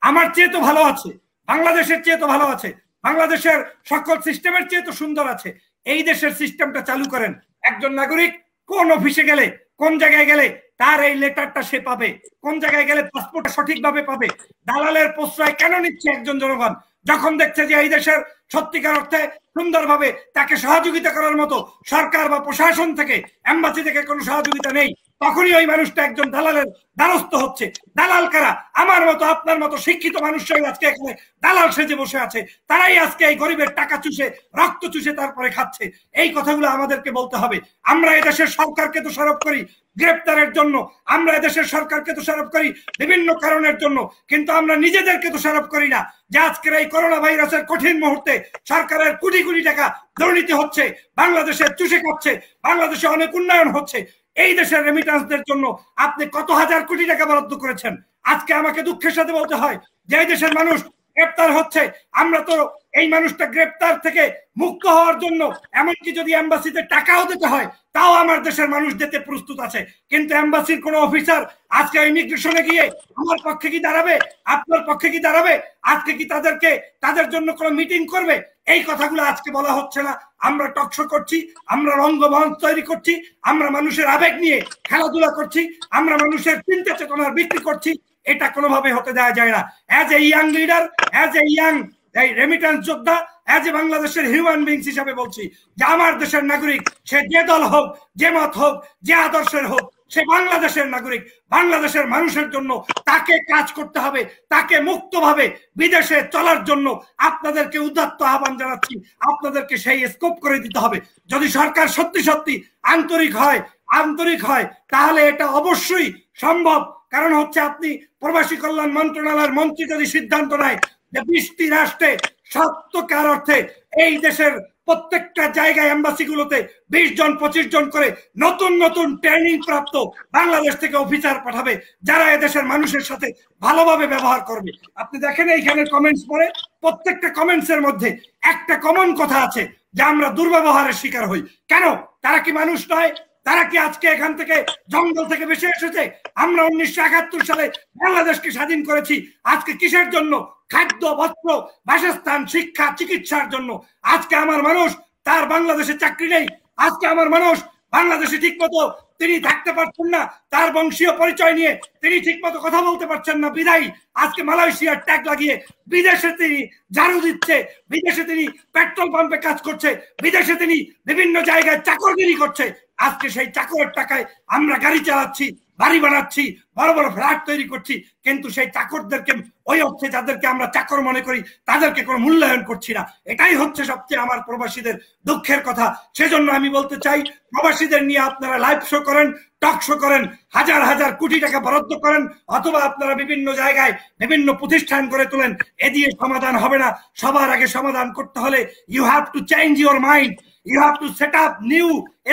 আমার চেয়ে তো ভালো আছে, বাংলাদেশের চেয়ে তো ভালো আছে, বাংলাদেশের সকল সিস্টেমের চেয়ে তো সুন্দর আছে। এই দেশের সিস্টেমটা চালু করেন, একজন নাগরিক কোন অফিসে গেলে, কোন জায়গায় গেলে তার এই লেটারটা সে পাবে, কোন জায়গায় গেলে পাসপোর্ট সঠিকভাবে পাবে। দালালের প্রশ্রয় কেন নিচ্ছে একজন জনগণ, যখন দেখছে যে এই দেশের সত্যিকার অর্থে সুন্দরভাবে তাকে সহযোগিতা করার মতো সরকার বা প্রশাসন থেকে, এম্বাসি থেকে কোনো সহযোগিতা নেই, তখনই ওই মানুষটা একজন দালালের দ্বারস্থ হচ্ছে। দালাল কারা? আমার মতো, আপনার মতো শিক্ষিত মানুষরাই আজকে এখানে দালাল সেজে বসে আছে, তারাই আজকে এই গরিবের টাকা চুষে, রক্ত চুষে তারপরে খাচ্ছে। এই কথাগুলো আমাদেরকে বলতে হবে। আমরা এদেশের সরকারকে দোষারোপ করি গ্রেপ্তারের জন্য, আমরা এদেশের সরকারকে দোষারোপ করি বিভিন্ন কারণের জন্য, কিন্তু আমরা নিজেদেরকে দোষারোপ করি না যে আজকের এই করোনা ভাইরাসের কঠিন মুহূর্তে সরকারের কোটি কোটি টাকা দুর্নীতি হচ্ছে, বাংলাদেশে চুষে খাচ্ছে, বাংলাদেশে অনেক উন্নয়ন হচ্ছে। এই দেশের রেমিটান্সদের জন্য আপনি কত হাজার কোটি টাকা বরাদ্দ করেছেন? আজকে আমাকে দুঃখের সাথে বলতে হয় যে এই দেশের মানুষ গ্রেপ্তার হচ্ছে, আমরা তো এই মানুষটা গ্রেপ্তার থেকে মুক্ত হওয়ার জন্য এমনকি যদি এম্বাসিতে টাকাও দিতে হয় তাও আমার দেশের মানুষ দিতে প্রস্তুত আছে। কিন্তু এম্বাসির কোন অফিসার আজকে ইমিগ্রেশনে গিয়ে আমার পক্ষে কি দাঁড়াবে, আপনার পক্ষে কি দাঁড়াবে? আজকে কি তাদেরকে, তাদের জন্য কোনো মিটিং করবে? এই কথাগুলো আজকে বলা হচ্ছে না। আমরা টকশো করছি, আমরা রঙ্গমঞ্চ তৈরি করছি, আমরা মানুষের আবেগ নিয়ে খেলাধুলা করছি, আমরা মানুষের চিন্তা চেতনার ভিত্তি করছি। এটা কোনোভাবে হতে দেওয়া যায় না। As a young leader, as a young এই রেমিটেন্স যোদ্ধা, অ্যাজ এ বাংলাদেশের হিউম্যান বিংস হিসাবে বলছি যে আমার দেশের নাগরিক, সে যে দল হোক, যে মত হোক, যে আদর্শের হোক, সে বাংলাদেশের নাগরিক, বাংলাদেশের মানুষের জন্য তাকে কাজ করতে হবে, তাকে মুক্তভাবে বিদেশে চলার জন্য আপনাদেরকে উদাত্ত আহ্বান জানাচ্ছি। আপনাদেরকে সেই স্কোপ করে দিতে হবে। যদি সরকার সত্যি সত্যি আন্তরিক হয়, আন্তরিক হয় তাহলে এটা অবশ্যই সম্ভব। কারণ হচ্ছে আপনি প্রবাসী কল্যাণ মন্ত্রণালয়ের মন্ত্রী যদি সিদ্ধান্ত নেয় যে বিশটি রাষ্ট্রে সত্যকার অর্থে এই দেশের প্রত্যেকটা জায়গায় এম্বাসি গুলোতে বিশ জন পঁচিশ জন করে নতুন নতুন ট্রেনিং প্রাপ্ত বাংলাদেশ থেকে অফিসার পাঠাবে যারা এদেশের মানুষের সাথে ভালোভাবে ব্যবহার করবে। আপনি দেখেন এইখানে কমেন্টস পড়ে, প্রত্যেকটা কমেন্টস এর মধ্যে একটা কমন কথা আছে যে আমরা দুর্ব্যবহারের শিকার হই। কেন? তারা কি মানুষ নয়? তারা কি আজকে এখান থেকে জঙ্গল থেকে বেঁচে এসেছে? আমরা উনিশশো একাত্তর সালে বাংলাদেশকে স্বাধীন করেছি, আজকে কিসের জন্য? খাদ্য, বস্ত্র, বাসস্থান, শিক্ষা, চিকিৎসার জন্য। আজকে আমার মানুষ, তার বাংলাদেশে চাকরি নেই, আজকে আমার মানুষ বাংলাদেশে ঠিক মতো তিনি থাকতে পারছেন না, তার বংশীয় পরিচয় নিয়ে তিনি ঠিক মতো কথা বলতে পারছেন না বিদায়ী আজকে মালয়েশিয়ার ট্যাগ লাগিয়ে বিদেশে তিনি ঝাড়ু দিচ্ছে, বিদেশে তিনি পেট্রোল পাম্পে কাজ করছে, বিদেশে তিনি বিভিন্ন জায়গায় চাকরগিরি করছে। আজকে সেই চাকরের টাকায় আমরা গাড়ি চালাচ্ছি, বাড়ি বানাচ্ছি, বড় বড় ফ্ল্যাট তৈরি করছি, কিন্তু সেই চাকরদেরকে, ওই অর্থে যাদেরকে আমরা চাকর মনে করি, তাদেরকে কোনো মূল্যায়ন করছি না। এটাই হচ্ছে সবচেয়ে আমার প্রবাসীদের দুঃখের কথা। সেজন্য আমি বলতে চাই, প্রবাসীদের নিয়ে আপনারা লাইভ শো করেন, টক শো করেন, হাজার হাজার কোটি টাকা বরাদ্দ করেন, অথবা আপনারা বিভিন্ন জায়গায় বিভিন্ন প্রতিষ্ঠান গড়ে তোলেন, এ দিয়ে সমাধান হবে না। সবার আগে সমাধান করতে হলে you have to change your mind, you have to set up new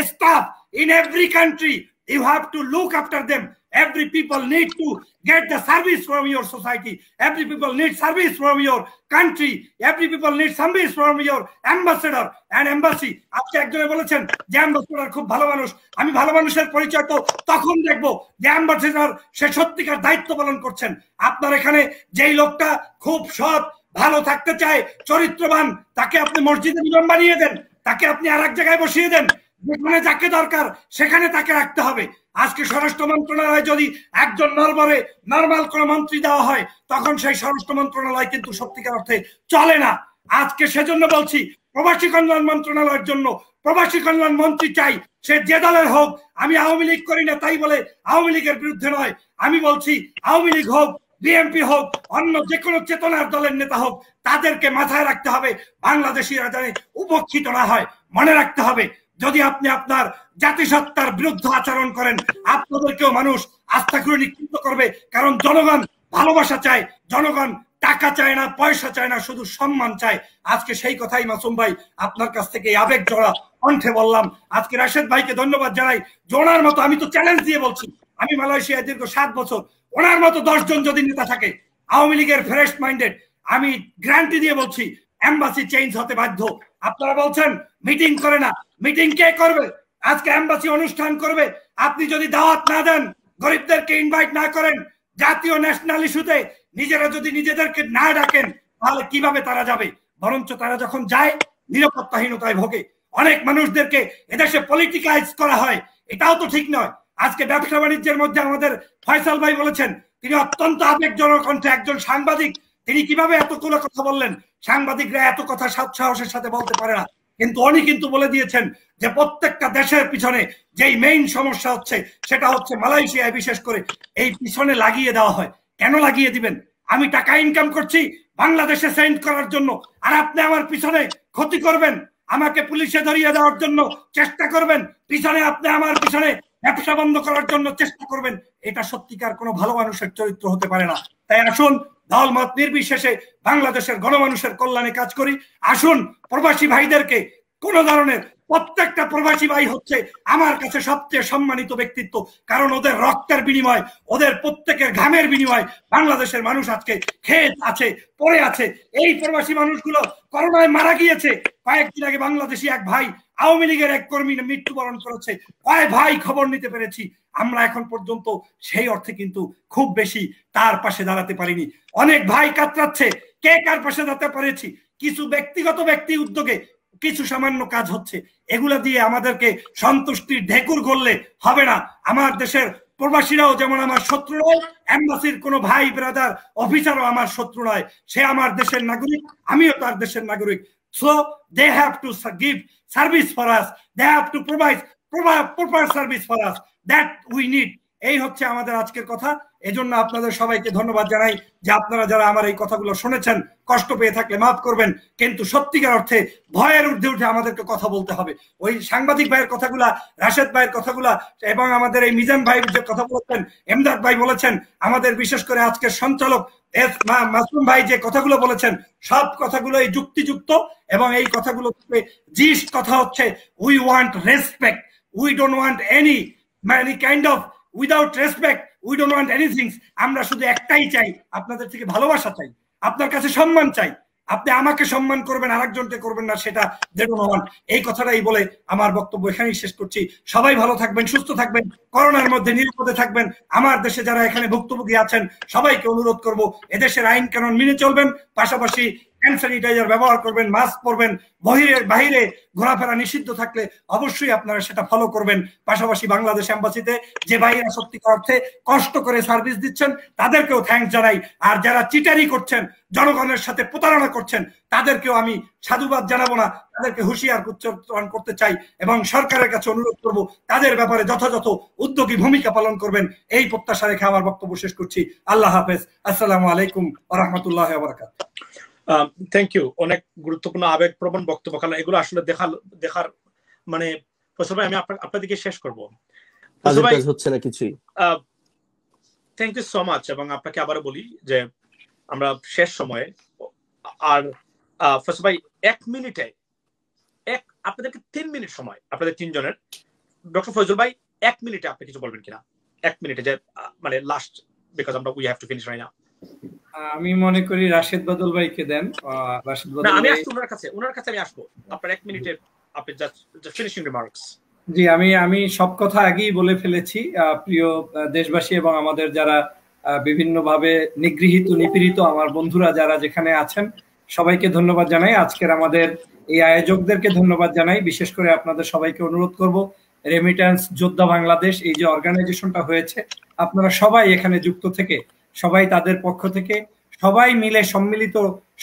staff, in every country. You have to look after them. Every people need to get the service from your society. Every people need service from your country. Every people need service from your ambassador and embassy. After I said, the ambassador is a good person. I am a good person. I am a good person. The ambassador is a good person. After I said, যেখানে যাকে দরকার সেখানে তাকে রাখতে হবে। আজকে স্বরাষ্ট্র মন্ত্রণালয় যদি একজন নরমারে নরমাল কোন মন্ত্রী দেওয়া হয় তখন সেই স্বরাষ্ট্র মন্ত্রণালয় কিন্তু সত্যিকার অর্থে চলে না। আজকে সেজন্য বলছি প্রবাসী কল্যাণ মন্ত্রণালয়ের জন্য প্রবাসী কল্যাণ মন্ত্রী চাই, সে যে দলের হোক। আমি আওয়ামী লীগ করি না তাই বলে আওয়ামী লীগের বিরুদ্ধে নয়, আমি বলছি আওয়ামী লীগ হোক, বিএনপি হোক, অন্য যে কোনো চেতনার দলের নেতা হোক, তাদেরকে মাথায় রাখতে হবে বাংলাদেশিরা যেন উপক্ষিত না হয়। মনে রাখতে হবে যদি আপনি আপনার জাতিসত্তার বিরুদ্ধে আচরণ করেন আপনাদেরকেও মানুষ আস্থা করে নিক্ষিপ্ত করবে, কারণ জনগণ ভালোবাসা চায়, জনগণ টাকা চায় না, পয়সা চায় না, শুধু সম্মান চায়। আজকে সেই কথাই মাসুম ভাই আপনার কাছ থেকে আবেগ জড়া কণ্ঠে বললাম। আজকে রাশেদ ভাইকে ধন্যবাদ জানাই, জোনার মতো আমি তো চ্যালেঞ্জ দিয়ে বলছি, আমি মালয়েশিয়ায় দীর্ঘ সাত বছর, ওনার মতো দশজন যদি নেতা থাকে আওয়ামী লীগের ফ্রেশ মাইন্ডেড, আমি গ্যারান্টি দিয়ে বলছি এম্বাসি চেঞ্জ হতে বাধ্য। আপনারা বলছেন মিটিং করে না, মিটিং কে করবে? আজকে এম্বাসি অনুষ্ঠান করবে, আপনি যদি দাওয়াত না দেন, গরিবদেরকে ইনভাইট না করেন, জাতীয় ন্যাশনাল ইস্যুতে নিজেরা যদি নিজেদেরকে না ডাকেন তাহলে কিভাবে তারা যাবে? বরঞ্চ তারা যখন যায় নিরাপত্তাহীনতায় ভোগে, অনেক মানুষদেরকে এদেশে পলিটিকাইজ করা হয়, এটাও তো ঠিক নয়। আজকে ব্যবসা বাণিজ্যের মধ্যে আমাদের ফয়সাল ভাই বলেছেন, তিনি অত্যন্ত আবেগজনক কণ্ঠে একজন সাংবাদিক, তিনি কিভাবে এতগুলো কথা বললেন? সাংবাদিকরা এত কথা সাহসের সাথে বলতে পারে না, কিন্তু উনি কিন্তু বলে দিয়েছেন যে প্রত্যেকটা দেশের পিছনে যেই মেইন সমস্যা হচ্ছে সেটা হচ্ছে মালয়েশিয়ায় বিশেষ করে এই পিছনে লাগিয়ে দেওয়া হয়। কেন লাগিয়ে দিবেন? আমি টাকা ইনকাম করছি বাংলাদেশে সেন্ড করার জন্য, আর আপনি আমার পিছনে ক্ষতি করবেন, আমাকে পুলিশে ধরিয়ে দেওয়ার জন্য চেষ্টা করবেন, পিছনে আপনি আমার পিছনে ব্যবসা বন্ধ করার জন্য চেষ্টা করবেন। এটা সত্যিকার কোনো ভালো মানুষের চরিত্র হতে পারে না। তাই আসুন দল মত নির্বিশেষে বাংলাদেশের গণমানুষের কল্যাণে কাজ করি। আসুন প্রবাসী ভাইদেরকে কোন ধরনের, প্রত্যেকটা প্রবাসী ভাই হচ্ছে আমার কাছে সবচেয়ে সম্মানিত ব্যক্তিত্ব, কারণ ওদের রক্তের বিনিময়, ওদের প্রত্যেকের ঘামের বিনিময় বাংলাদেশের মানুষ আজকে খেত আছে, পরে আছে। এই প্রবাসী মানুষগুলো করোনায় মারা গিয়েছে। কয়েকদিন আগে বাংলাদেশি এক ভাই আওয়ামী লীগের এক কর্মী মৃত্যুবরণ করেছে। কয় ভাই খবর নিতে পেরেছি আমরা, এখন পর্যন্ত সেই অর্থে কিন্তু খুব বেশি তার পাশে দাঁড়াতে পারিনি। অনেক ভাই কাতরাচ্ছে, কে কার পাশে দাঁড়াতে পেরেছি। কিছু ব্যক্তিগত ব্যক্তি উদ্যোগে কিছু সামান্য কাজ হচ্ছে, এগুলা দিয়ে আমাদেরকে সন্তুষ্টির ঢেকুর গড়লে হবে না। আমার দেশের প্রবাসীরাও যেমন আমার শত্রু নয়, এম্বাসির কোনো ভাই ব্রাদার অফিসারও আমার শত্রু নয়, সে আমার দেশের নাগরিক, আমিও তার দেশের নাগরিক। So they have to give service for us, they have to provide proper service for us, that we need. এই হচ্ছে আমাদের আজকের কথা। এজন্য আপনাদের সবাইকে ধন্যবাদ জানাই যে আপনারা যারা আমার এই কথাগুলো শুনেছেন, কষ্ট পেয়ে থাকলে মাফ করবেন, কিন্তু সত্যিকার অর্থে ভয়ের ঊর্ধ্বে উঠে আমাদেরকে কথা বলতে হবে। ওই সাংবাদিক ভাইয়ের কথাগুলা, রাশেদ ভাইয়ের কথাগুলা, এবং আমাদের এই মিজান ভাই যে কথা বলেছেন, এমদাদ ভাই বলেছেন, আমাদের বিশেষ করে আজকের সঞ্চালক মাসুম ভাই যে কথাগুলো বলেছেন, সব কথাগুলোই যুক্তিযুক্ত। এবং এই কথাগুলো জিস্ট কথা হচ্ছে we want respect, we don't want any মানে kind of without respect, we don't want anything. আমরা শুধু একটাই চাই, আপনাদের থেকে ভালোবাসা চাই, আপনার কাছে সম্মান চাই। আপনি আমাকে সম্মান করবেন, আরেকজনকে করবেন না, সেটা দেবেন হন। এই কথাটাই বলে আমার বক্তব্য এখানেই শেষ করছি। সবাই ভালো থাকবেন, সুস্থ থাকবেন, করোনার মধ্যে নিরাপদে থাকবেন। আমার দেশে যারা এখানে ভুক্তভোগী আছেন সবাইকে অনুরোধ করব এদেশের আইন কানুন মেনে চলবেন, পাশাপাশি হ্যান্ড স্যানিটাইজার ব্যবহার করবেন, মাস্ক পরবেন, বহিরে বাহিরে ঘোরাফেরা নিষিদ্ধ থাকলে অবশ্যই আপনারা সেটা ফলো করবেন। পাশাপাশি বাংলাদেশ এম্বাসিতে যে ভাইয়েরা সত্যিকার অর্থে কষ্ট করে সার্ভিস দিচ্ছেন তাদেরকেও থ্যাঙ্কস জানাই, আর যারা চিটারি করছেন, জনগণের সাথে প্রতারণা করছেন, তাদেরকেও আমি সাধুবাদ জানাবো না, তাদেরকে হুঁশিয়ার উচ্চারণ করতে চাই এবং সরকারের কাছে অনুরোধ করব তাদের ব্যাপারে যথাযথ উদ্যোগী ভূমিকা পালন করবেন। এই প্রত্যাশা রেখে আমার বক্তব্য শেষ করছি। আল্লাহ হাফেজ, আসসালামু আলাইকুম ওয়া রাহমাতুল্লাহি ওয়া বারাকাতুহু। থ্যাংক ইউ, অনেক গুরুত্বপূর্ণ আবেগ প্রবণ বক্তব্য, কারণ এগুলো আসলে দেখার দেখার মানে প্রথমে আমি আপনাদেরকে শেষ করবো হচ্ছে না কিছু। থ্যাংক ইউ সো মাচ, এবং আপনাকে আবারও বলি যে আমরা শেষ সময়ে আর ফসল ভাই এক মিনিটে এক আপনাদেরকে তিন মিনিট সময়, আপনাদের তিনজনের ডক্টর ফয়জুল ভাই এক মিনিটে আপনি কিছু বলবেন কিনা এক মিনিটে যে মানে লাস্ট বিকজ আমরা we have to finish right now আমি মনে করি রাশেদ বদল ভাইকে দেন রাশেদ বদল আমি আসছি ওনার কাছে ওনার কাছে আমি আসবো আপনার এক মিনিটে আপনি জাস্ট ফিনিশিং রিমার্কস জি আমি আমি সব কথা আগেই বলে ফেলেছি প্রিয় দেশবাসী এবং আমাদের যারা বিভিন্ন ভাবে নিগৃহীত নিপীড়িত আমার বন্ধুরা যারা যেখানে আছেন সবাইকে ধন্যবাদ জানাই আজকের আমাদের এই আয়োজকদেরকে ধন্যবাদ জানাই বিশেষ করে আপনাদের সবাইকে অনুরোধ করব রেমিটেন্স যোদ্ধা বাংলাদেশ এই যে অর্গানাইজেশনটা হয়েছে আপনারা সবাই এখানে যুক্ত থেকে সবাই তাদের পক্ষ থেকে সবাই মিলে সম্মিলিত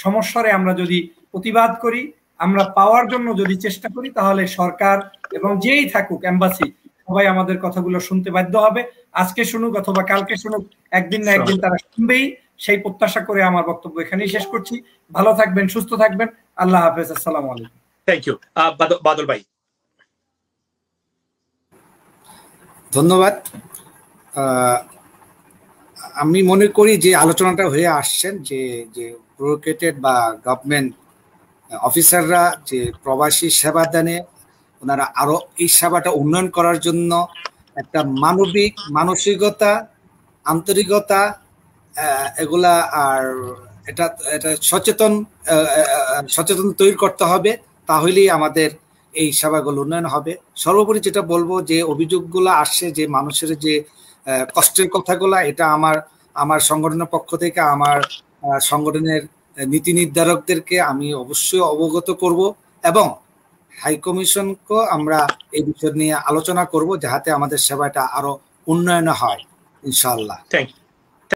সমস্যারে আমরা যদি প্রতিবাদ করি আমরা পাওয়ার জন্য যদি চেষ্টা করি তাহলে সরকার এবং যেই থাকুক এম্বাসি সবাই আমাদের কথাগুলো শুনতে বাধ্য হবে আজকে শুনুক অথবা কালকে শুনুক একদিন না একদিন তারা শুনবেই সেই প্রত্যাশা করে আমার বক্তব্য এখানেই শেষ করছি ভালো থাকবেন সুস্থ থাকবেন আল্লাহ হাফেজ আসসালামু আলাইকুম থ্যাংক ইউ বাদল ভাই ধন্যবাদ আমি মনে করি যে আলোচনাটা হয়ে আসছেন যে যে প্রোকেটেড বা গভর্নমেন্ট অফিসাররা যে প্রবাসী সেবা দানে ওনারা আরো এই সেবাটা উন্নয়ন করার জন্য একটা মানবিক মানসিকতা আন্তরিকতা এগুলা আর এটা এটা সচেতন সচেতন তৈরি করতে হবে তাহলেই আমাদের এই সেবাগুলো উন্নয়ন হবে সর্বোপরি যেটা বলবো যে অভিযোগগুলো আসছে যে মানুষের যে কষ্টের কথাগুলা এটা আমার আমার সংগঠনের পক্ষ থেকে আমার সংগঠনের নীতি নির্ধারকদেরকে আমি অবশ্যই অবগত করব এবং হাইকমিশনকে আমরা এই বিষয় নিয়ে আলোচনা করব যাতে আমাদের সেবাটা আরো উন্নয়ন হয় ইনশাআল্লাহ থ্যাংক ইউ